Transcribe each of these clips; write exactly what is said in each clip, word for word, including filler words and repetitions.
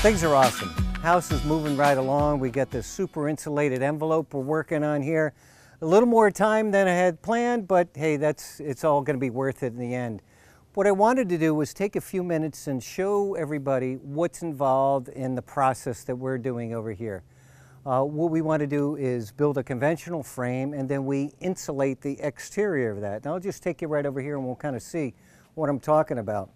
Things are awesome. House is moving right along. We got this super insulated envelope we're working on here. A little more time than I had planned, but hey, that's it's all going to be worth it in the end. What I wanted to do was take a few minutes and show everybody what's involved in the process that we're doing over here. Uh, what we want to do is build a conventional frame, and then we insulate the exterior of that. And I'll just take you right over here and we'll kind of see what I'm talking about.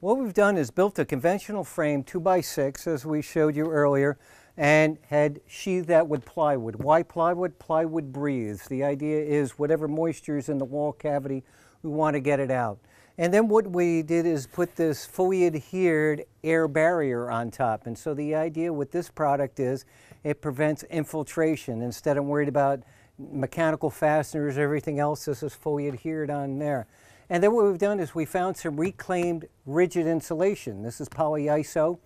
What we've done is built a conventional frame two by six, as we showed you earlier, and had sheathed that with plywood. Why plywood? Plywood breathes. The idea is whatever moisture is in the wall cavity, we want to get it out. And then what we did is put this fully adhered air barrier on top. And so the idea with this product is it prevents infiltration. Instead, I'm worried about mechanical fasteners, everything else, this is fully adhered on there. And then what we've done is we found some reclaimed rigid insulation. This is polyiso.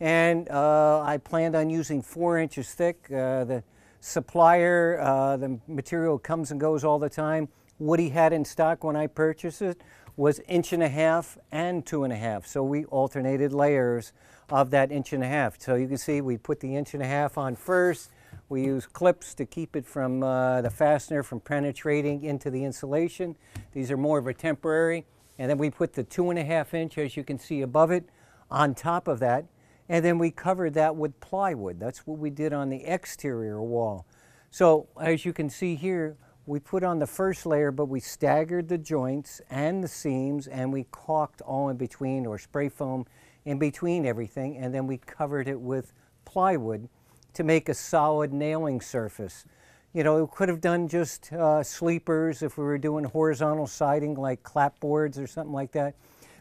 And uh, I planned on using four inches thick. Uh, the supplier, uh, the material comes and goes all the time. What he had in stock when I purchased it was inch and a half and two and a half. So we alternated layers of that inch and a half. So you can see we put the inch and a half on first. We use clips to keep it from uh, the fastener from penetrating into the insulation. These are more of a temporary. And then we put the two and a half inch, as you can see above it, on top of that. And then we covered that with plywood. That's what we did on the exterior wall. So as you can see here, we put on the first layer, but we staggered the joints and the seams, and we caulked all in between, or spray foam in between everything, and then we covered it with plywood to make a solid nailing surface. You know, we could have done just uh, sleepers if we were doing horizontal siding like clapboards or something like that.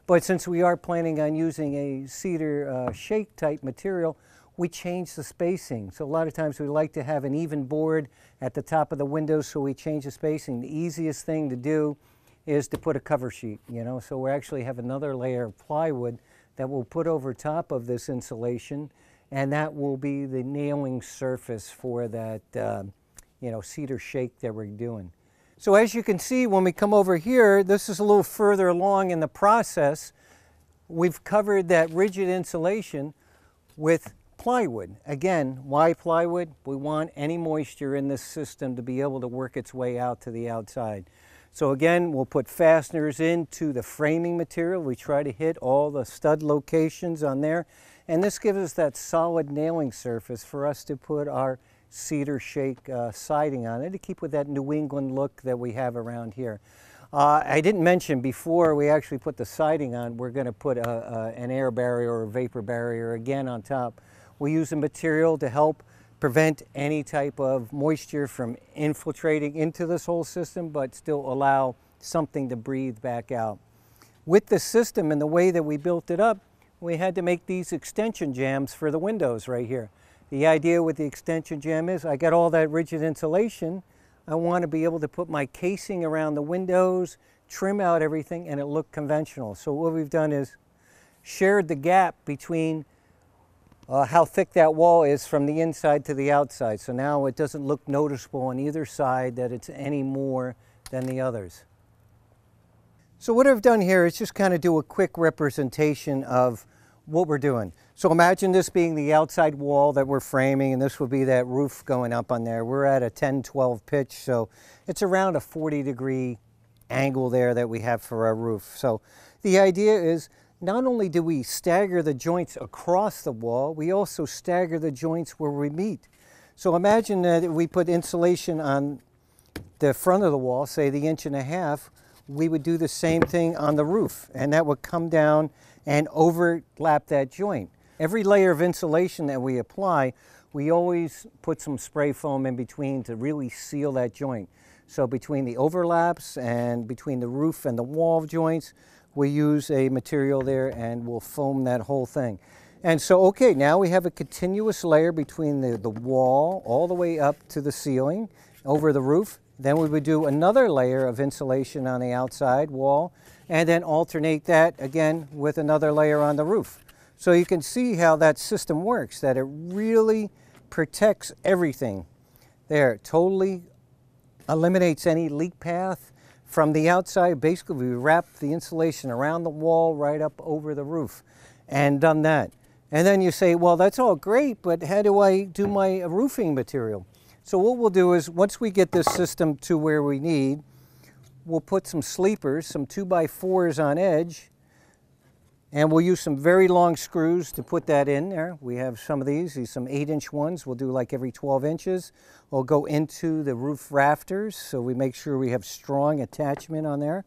But since we are planning on using a cedar uh, shake type material, we change the spacing. So a lot of times we like to have an even board at the top of the window, so we change the spacing. The easiest thing to do is to put a cover sheet, you know, so we actually have another layer of plywood that we'll put over top of this insulation, and that will be the nailing surface for that, uh, you know, cedar shake that we're doing. So as you can see, when we come over here, this is a little further along in the process. We've covered that rigid insulation with plywood. Again, why plywood? We want any moisture in this system to be able to work its way out to the outside. So again, we'll put fasteners into the framing material. We try to hit all the stud locations on there. And this gives us that solid nailing surface for us to put our cedar shake uh, siding on it to keep with that New England look that we have around here. Uh, I didn't mention before we actually put the siding on, we're going to put a, a, an air barrier or a vapor barrier again on top. We use a material to help prevent any type of moisture from infiltrating into this whole system, but still allow something to breathe back out. With the system and the way that we built it up, we had to make these extension jambs for the windows right here. The idea with the extension jamb is I got all that rigid insulation. I want to be able to put my casing around the windows, trim out everything, and it looked conventional. So what we've done is shared the gap between Uh, how thick that wall is from the inside to the outside. So now it doesn't look noticeable on either side that it's any more than the others. So what I've done here is just kind of do a quick representation of what we're doing. So imagine this being the outside wall that we're framing, and this would be that roof going up on there. We're at a ten twelve pitch, so it's around a forty degree angle there that we have for our roof. So the idea is not only do we stagger the joints across the wall, we also stagger the joints where we meet. So imagine that we put insulation on the front of the wall, say the inch and a half, we would do the same thing on the roof, and that would come down and overlap that joint. Every layer of insulation that we apply, we always put some spray foam in between to really seal that joint. So between the overlaps and between the roof and the wall joints, we use a material there and we'll foam that whole thing. And so, okay, now we have a continuous layer between the, the wall all the way up to the ceiling over the roof. Then we would do another layer of insulation on the outside wall and then alternate that again with another layer on the roof. So you can see how that system works, that it really protects everything there. It totally eliminates any leak path. From the outside, basically, we wrapped the insulation around the wall right up over the roof and done that. And then you say, well, that's all great, but how do I do my roofing material? So what we'll do is, once we get this system to where we need, we'll put some sleepers, some two by fours on edge, and we'll use some very long screws to put that in there. We have some of these, these some eight inch ones. We'll do like every twelve inches. We'll go into the roof rafters, so we make sure we have strong attachment on there.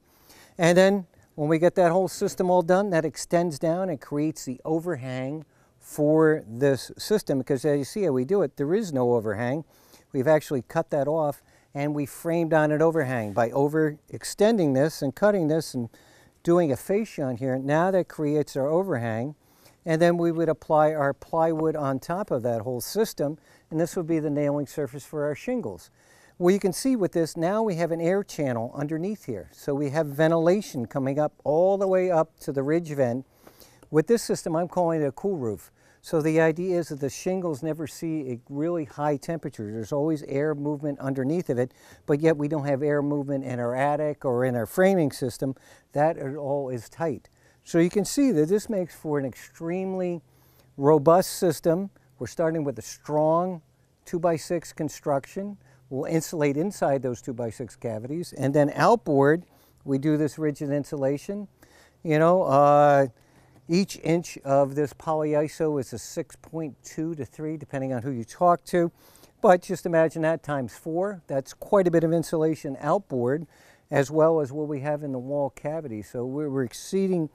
And then when we get that whole system all done, that extends down and creates the overhang for this system, because as you see how we do it, there is no overhang. We've actually cut that off and we framed on an overhang by overextending this and cutting this and doing a fascia on here. Now that creates our overhang, and then we would apply our plywood on top of that whole system, and this would be the nailing surface for our shingles. Well, you can see with this, now we have an air channel underneath here. So we have ventilation coming up all the way up to the ridge vent. With this system, I'm calling it a cool roof. So the idea is that the shingles never see a really high temperature. There's always air movement underneath of it, but yet we don't have air movement in our attic or in our framing system. That all is tight. So you can see that this makes for an extremely robust system. We're starting with a strong two by six construction. We'll insulate inside those two by six cavities, and then outboard we do this rigid insulation. You know, uh, each inch of this polyiso is a six point two to three, depending on who you talk to. But just imagine that times four. That's quite a bit of insulation outboard, as well as what we have in the wall cavity. So we're, we're exceeding,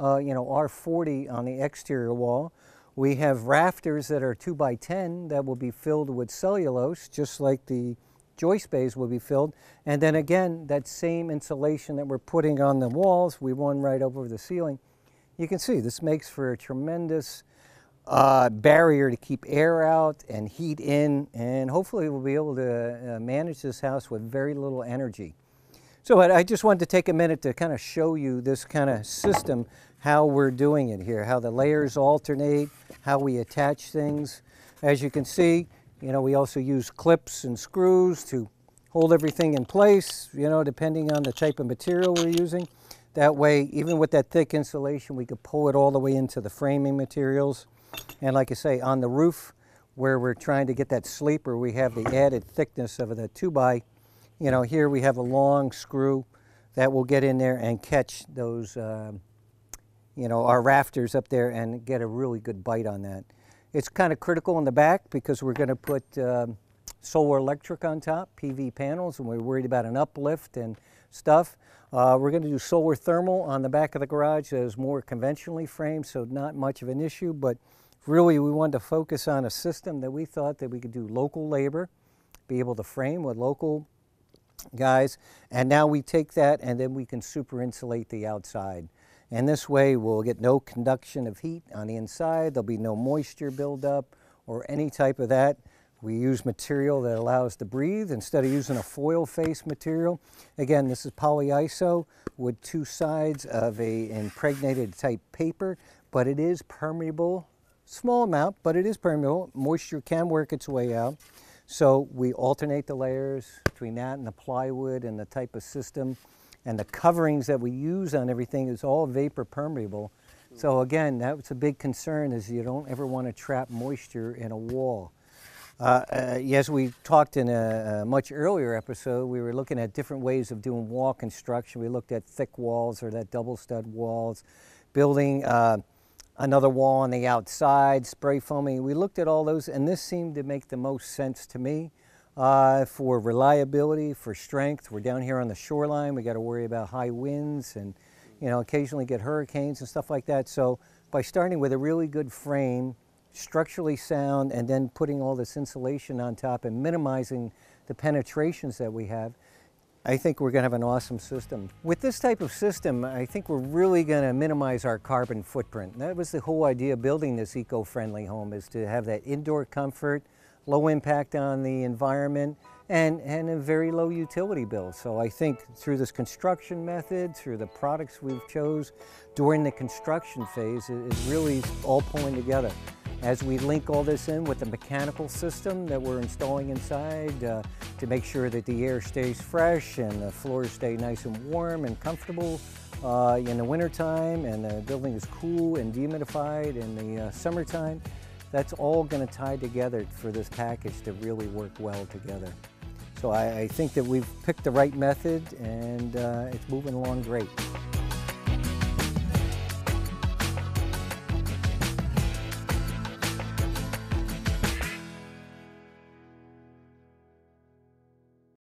uh, you know, R forty on the exterior wall. We have rafters that are two by ten that will be filled with cellulose, just like the joist bays will be filled. And then again, that same insulation that we're putting on the walls, we run right over the ceiling. You can see this makes for a tremendous uh, barrier to keep air out and heat in, and hopefully we'll be able to uh, manage this house with very little energy. So I just wanted to take a minute to kind of show you this kind of system, how we're doing it here, how the layers alternate, how we attach things. As you can see, you know, we also use clips and screws to hold everything in place, you know, depending on the type of material we're using. That way, even with that thick insulation, we could pull it all the way into the framing materials. And like I say, on the roof, where we're trying to get that sleeper, we have the added thickness of the two by. You know, here we have a long screw that will get in there and catch those, uh, you know, our rafters up there and get a really good bite on that. It's kind of critical in the back because we're going to put um, solar electric on top, P V panels, and we're worried about an uplift and stuff. Uh, we're going to do solar thermal on the back of the garage that is more conventionally framed, so not much of an issue, but really we wanted to focus on a system that we thought that we could do local labor, be able to frame with local guys, and now we take that and then we can super insulate the outside, and this way we'll get no conduction of heat on the inside. There'll be no moisture buildup or any type of that. We use material that allows to breathe instead of using a foil face material. Again, this is polyiso with two sides of a impregnated type paper, but it is permeable, small amount, but it is permeable. Moisture can work its way out. So we alternate the layers between that and the plywood and the type of system, and the coverings that we use on everything is all vapor permeable. So again, that's a big concern, is you don't ever want to trap moisture in a wall. Uh, uh, as we talked in a, a much earlier episode, we were looking at different ways of doing wall construction. We looked at thick walls or that double stud walls, building uh, another wall on the outside, spray foaming. We looked at all those, and this seemed to make the most sense to me uh, for reliability, for strength. We're down here on the shoreline. We got to worry about high winds and, you know, occasionally get hurricanes and stuff like that. So by starting with a really good frame, structurally sound, and then putting all this insulation on top and minimizing the penetrations that we have, I think we're going to have an awesome system. With this type of system, I think we're really going to minimize our carbon footprint. That was the whole idea of building this eco-friendly home, is to have that indoor comfort, low impact on the environment, and, and a very low utility bill. So I think through this construction method, through the products we've chose during the construction phase, it's really all pulling together. As we link all this in with the mechanical system that we're installing inside uh, to make sure that the air stays fresh and the floors stay nice and warm and comfortable, uh, in the wintertime, and the building is cool and dehumidified in the uh, summertime. That's all going to tie together for this package to really work well together. So I, I think that we've picked the right method, and uh, it's moving along great.